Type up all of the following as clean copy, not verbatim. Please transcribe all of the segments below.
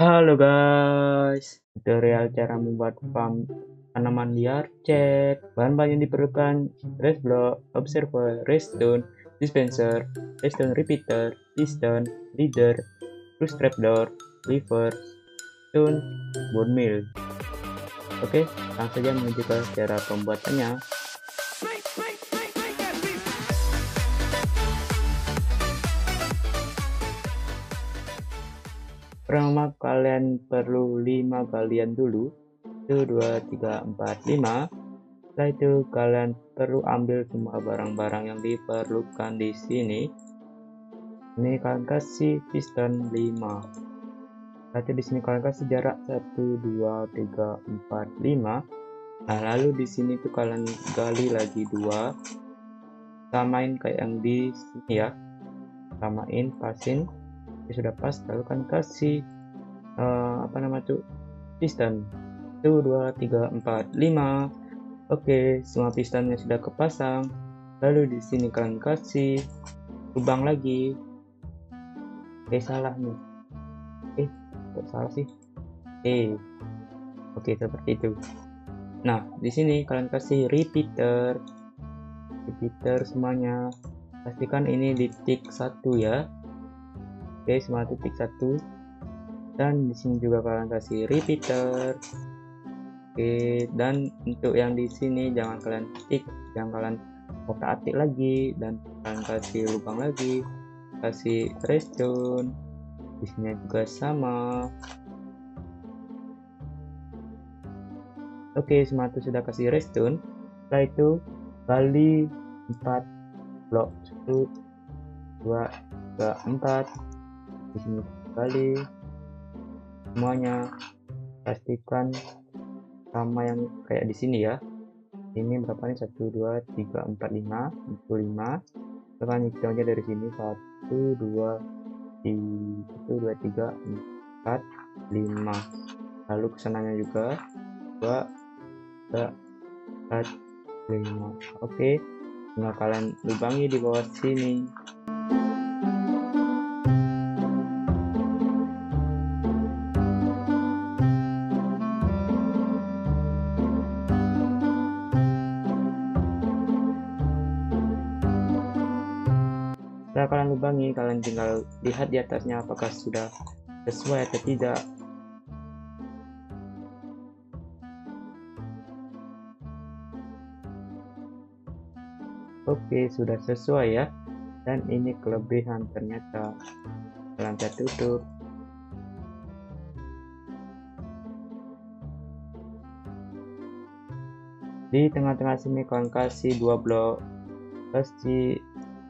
Halo guys, tutorial cara membuat farm tanaman liar, cek bahan-bahan yang diperlukan: rice block, observer, redstone, dispenser, redstone repeater, piston, leader, plus trapdoor, lever, stone, bone meal. Oke, langsung saja menuju ke cara pembuatannya. Pertama kalian perlu 5 galian dulu, 1, 2, 3, 4, 5. Setelah itu kalian perlu ambil semua barang-barang yang diperlukan di sini. Ini kalian kasih piston 5. Lalu di sini kalian kasih jarak 1, 2, 3, 4, 5. Nah, lalu di sini tuh kalian gali lagi 2. Samain kayak yang di sini ya. Samain, pasin. Sudah pas, lalu kan kasih piston 1, 2, 3, 4, 5. Oke, semua pistonnya sudah kepasang. Lalu di sini kalian kasih lubang lagi. Salah nih. Kok salah sih? Oke, seperti itu. Nah, di sini kalian kasih repeater semuanya. Pastikan ini di tick 1 ya. Oke, semua titik 1, dan di sini juga kalian kasih repeater. Oke, dan untuk yang di sini jangan kalian titik, jangan kalian otak-atik lagi, dan kalian kasih lubang lagi, kasih redstone. Di sini juga sama. Oke, semua itu sudah kasih redstone. Setelah itu gali 4 blok, 1, 2, 3, 4. Di sini kali semuanya, pastikan sama yang kayak di sini ya. Ini berapa nih? 1, 2, 3, 4, 5, 5. Tekan hitungnya dari sini 1, 2, 3, 4, 5. Lalu kesananya juga 2, 3, 4, 5. Oke, nah kalian lubangi di bawah sini. Kalian lubangi, kalian tinggal lihat di atasnya apakah sudah sesuai atau tidak. Oke, sudah sesuai ya, dan ini kelebihan ternyata. Kalian tutup. Di tengah-tengah sini kalian kasih 2 blok, kasih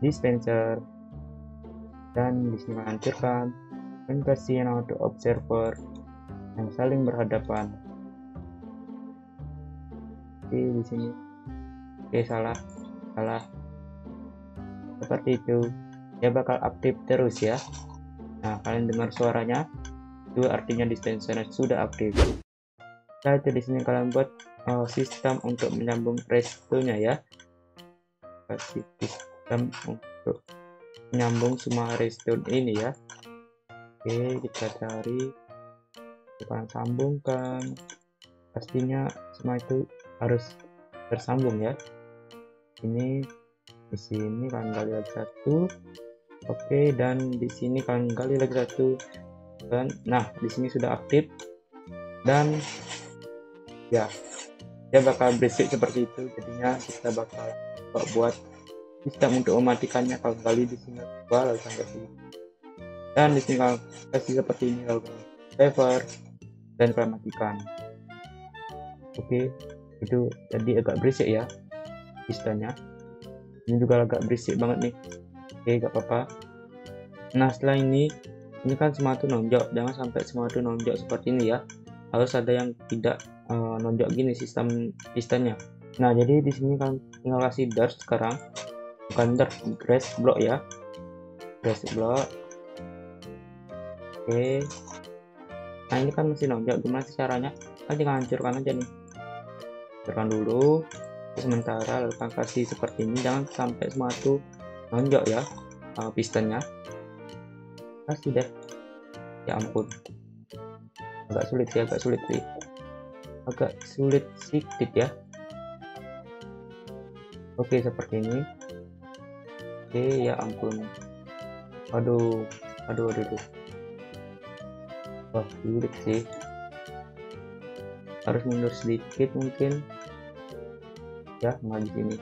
dispenser, dan di sini menghancurkan, dan kasih yang auto observer yang saling berhadapan. Di sini, salah, seperti itu. Dia bakal aktif terus ya. Nah, kalian dengar suaranya, itu artinya dispenser sudah aktif. Nah, di sini kalian buat sistem untuk menyambung restonya ya. Kasih sistem untuk nyambung semua redstone ini ya. Oke, kita cari, kita sambungkan. Pastinya semua itu harus tersambung ya. Ini di sini kalian gali lagi 1. Oke, dan di sini kalian gali lagi 1. Dan nah, di sini sudah aktif, dan ya dia bakal berisik seperti itu. Jadinya kita bakal buat sistem untuk mematikannya. Kalau kali di sini lalu sampai sini, dan di sini kalau kasih seperti ini, lalu lever, dan kalian matikan. Oke, itu jadi agak berisik ya istilahnya. Ini juga agak berisik banget nih. Oke, gak apa-apa. Nah, setelah ini kan semua itu nonjok. Jangan sampai semua itu nonjok seperti ini ya. Harus ada yang tidak nonjok gini sistem istilahnya. Nah, jadi di sini kan tinggal kasih dart sekarang. Grass block ya, grass block. Oke, nah ini kan masih nonjok. Gimana sih caranya? Kan tinggal hancurkan aja nih, hancurkan dulu sementara, lalu kasih seperti ini. Jangan sampai semua itu nonjok ya pistonnya. Kasih deh, ya ampun. agak sulit ya, agak sulit sedikit ya. Oke, seperti ini. Oke, ya ampun, aduh. Wah, sulit sih, harus mundur sedikit mungkin ya, maju ini.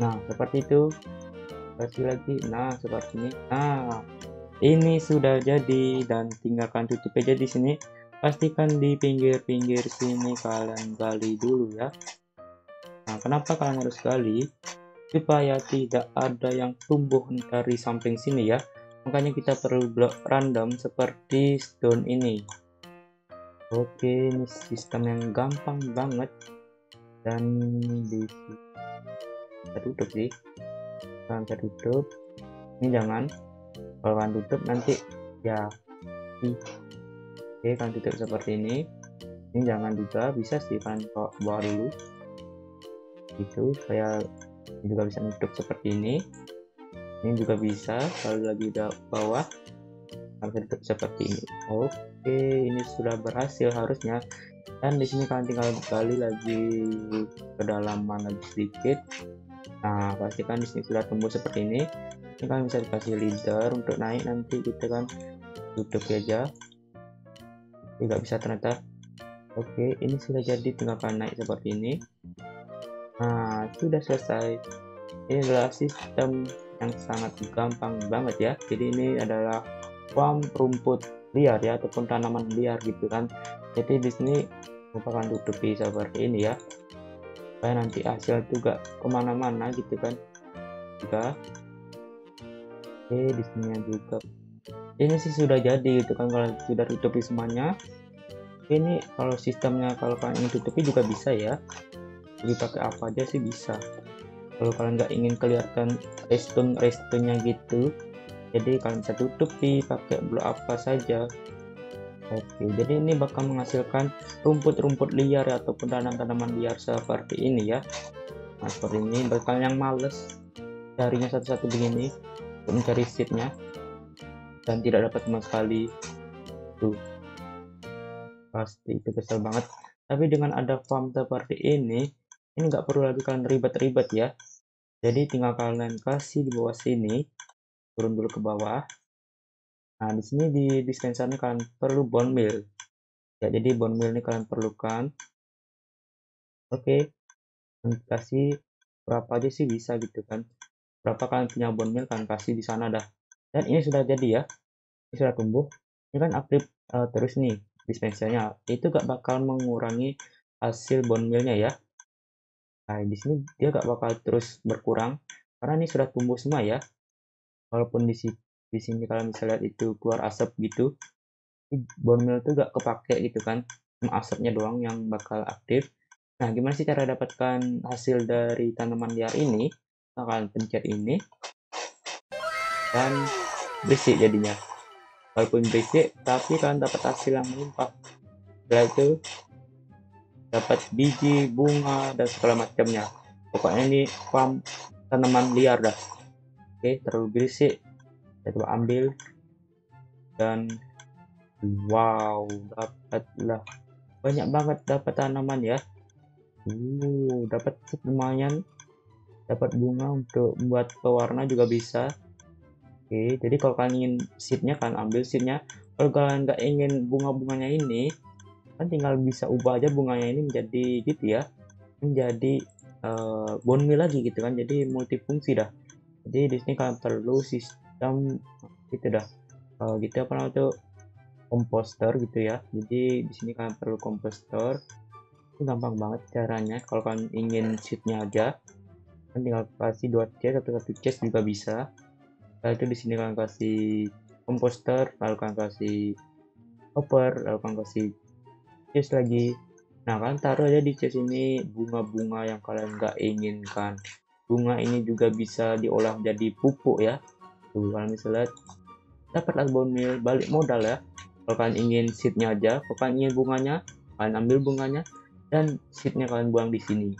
Nah, seperti itu. Kasih lagi. Nah, seperti ini. Nah, ini sudah jadi, dan tinggalkan tutup aja di sini. Pastikan di pinggir-pinggir sini kalian gali dulu ya. Nah, kenapa kalian harus gali? Supaya tidak ada yang tumbuh dari samping sini ya. Makanya kita perlu blok random seperti stone ini. Oke, ini sistem yang gampang banget, dan di tutup sih, jangan tutup ini, jangan, kalau kan tutup nanti ya. Oke, kan tutup seperti ini jangan juga, bisa sih kan kok bawa dulu gitu, saya juga bisa tutup seperti ini juga bisa, kalau lagi udah bawah harus tutup seperti ini. Oke, ini sudah berhasil harusnya, dan di sini kalian tinggal gali lagi kedalaman lagi sedikit. Nah, pastikan di sini sudah tumbuh seperti ini. Ini kan bisa dikasih leader untuk naik nanti, kita kan tutup aja. Tidak bisa ternyata. Oke, ini sudah jadi, tinggal naik seperti ini. Nah, sudah selesai. Ini adalah sistem yang sangat gampang banget ya. Jadi ini adalah farm rumput liar ya, ataupun tanaman liar gitu kan. Jadi di sini merupakan tutupi seperti ini ya. Supaya nanti hasil juga kemana-mana gitu kan juga. Oke, di sini juga ini sih sudah jadi itu kan, kalau sudah tutupi semuanya ini. Kalau sistemnya, kalau kalian ingin tutupi juga bisa ya, jadi pakai apa aja sih bisa. Kalau kalian nggak ingin kelihatan restonnya gitu, jadi kalian bisa tutupi pakai blok apa saja. Oke, jadi ini bakal menghasilkan rumput-rumput liar ya, ataupun tanaman-tanaman liar seperti ini ya. Nah, seperti ini, bakal yang males carinya satu-satu begini untuk mencari seednya, dan tidak dapat sama sekali tuh, pasti itu kesel banget. Tapi dengan ada farm seperti ini nggak perlu lagi kalian ribet-ribet ya. Jadi tinggal kalian kasih di bawah sini, turun dulu ke bawah. Nah, di sini di dispensernya kalian perlu bone meal ya, jadi bone meal ini kalian perlukan. Oke, kasih berapa aja sih bisa gitu kan, berapa kalian punya bone meal kalian kasih di sana dah. Dan ini sudah jadi ya, ini sudah tumbuh, ini kan update terus nih dispensernya, itu gak bakal mengurangi hasil bone mealnya ya. Nah, di sini dia gak bakal terus berkurang karena ini sudah tumbuh semua ya. Walaupun di sini kalian bisa lihat itu keluar asap gitu, bone meal itu gak kepake gitu kan, asapnya doang yang bakal aktif. Nah, gimana sih cara dapatkan hasil dari tanaman liar ini? Nah, kalian pencet ini dan berisik jadinya, walaupun berisik tapi kalian dapat hasil yang melimpah. Setelah itu dapat biji, bunga, dan segala macamnya. Pokoknya ini farm tanaman liar dah. Oke, terlalu berisik, saya coba ambil, dan wow, dapatlah banyak banget, dapat tanaman ya. Dapat lumayan, dapat bunga untuk membuat pewarna juga bisa. Oke, jadi kalau kalian ingin seednya kalian ambil seednya. Kalau kalian nggak ingin bunga-bunganya ini, kan tinggal bisa ubah aja bunganya ini menjadi gitu ya, menjadi bone meal lagi gitu kan, jadi multifungsi dah. Jadi di sini kalian perlu sistem gitu dah, gitu apa namanya tuh, komposter gitu ya. Jadi di sini kalian perlu komposter, ini gampang banget caranya. Kalau kalian ingin seednya aja kan tinggal kasih 2 chest, 1 chest juga bisa. Lalu itu di sini kalian kasih komposter, lalu kalian kasih hopper, lalu kalian kasih chest lagi. Nah, kalian taruh aja di chest ini bunga-bunga yang kalian nggak inginkan. Bunga ini juga bisa diolah jadi pupuk ya. Tuh, kalian bisa lihat dapatlah bone meal balik modal ya. Kalau kalian ingin seednya aja, kalau kalian ingin bunganya kalian ambil bunganya, dan seednya kalian buang di sini.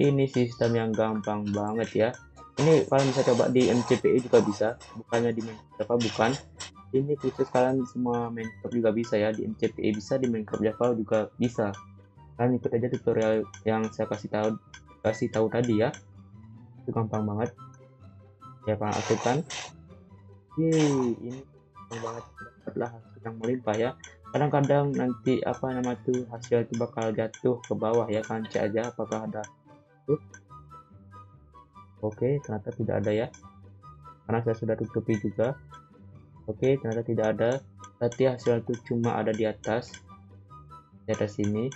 Ini sistem yang gampang banget ya, Ini kalian bisa coba di MCPE juga bisa, bukannya di Minecraft, bukan. Ini khusus kalian semua Minecraft juga bisa ya, di MCPE bisa, di Minecraft Java juga bisa. Kalian ikut aja tutorial yang saya kasih tahu tadi ya. Itu gampang banget. Ya, kalian aktifkan. Ini gampang banget, dapatlah hasil yang melimpah ya. Kadang-kadang nanti apa nama tuh hasil itu bakal jatuh ke bawah ya, kalian cek aja apakah ada tuh. Oke, ternyata tidak ada ya, karena saya sudah tutupi juga. Oke, ternyata tidak ada, berarti hasil itu cuma ada di atas sini.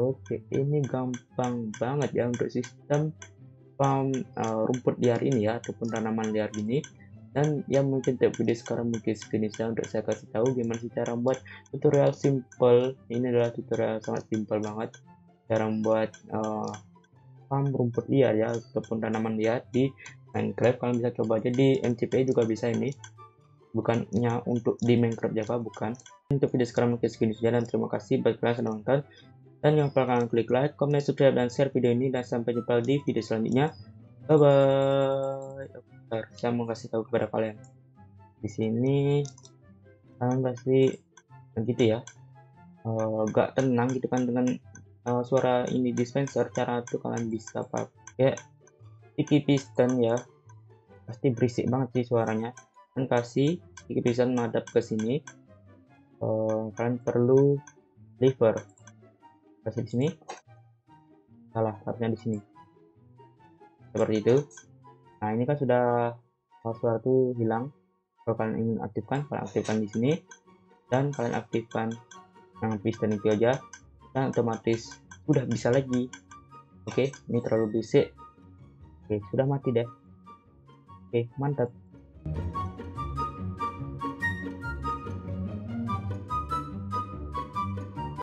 Oke, ini gampang banget ya untuk sistem rumput liar ini ya, ataupun tanaman liar ini. Dan yang mungkin tiap video sekarang mungkin finishnya untuk saya kasih tahu gimana sih cara membuat tutorial simple. Ini adalah tutorial sangat simple banget cara membuat farm rumput liar ya, ataupun tanaman liar di Minecraft. Kalian bisa coba aja di MCPE juga bisa, ini bukannya untuk di Minecraft Java, bukan. Untuk video sekarang mungkin segini saja, dan terima kasih buat kalian sudah nonton, dan jangan lupa kalian klik like, comment, subscribe, dan share video ini, dan sampai jumpa di video selanjutnya. Bye bye. Saya mau kasih tahu kepada kalian di sini, kalian pasti gitu ya, gak tenang gitu kan dengan suara ini dispenser. Cara itu kalian bisa pakai sticky piston ya, pasti berisik banget sih suaranya. Dan kasih sticky piston menghadap ke sini, kalian perlu lever, kasih di sini, salah harusnya di sini seperti itu. Nah, ini kan sudah suara itu hilang. Kalau kalian ingin aktifkan, kalian aktifkan di sini, dan kalian aktifkan yang piston itu aja, dan otomatis udah bisa lagi. Oke, ini terlalu bisik. Oke, sudah mati deh. Oke, mantap.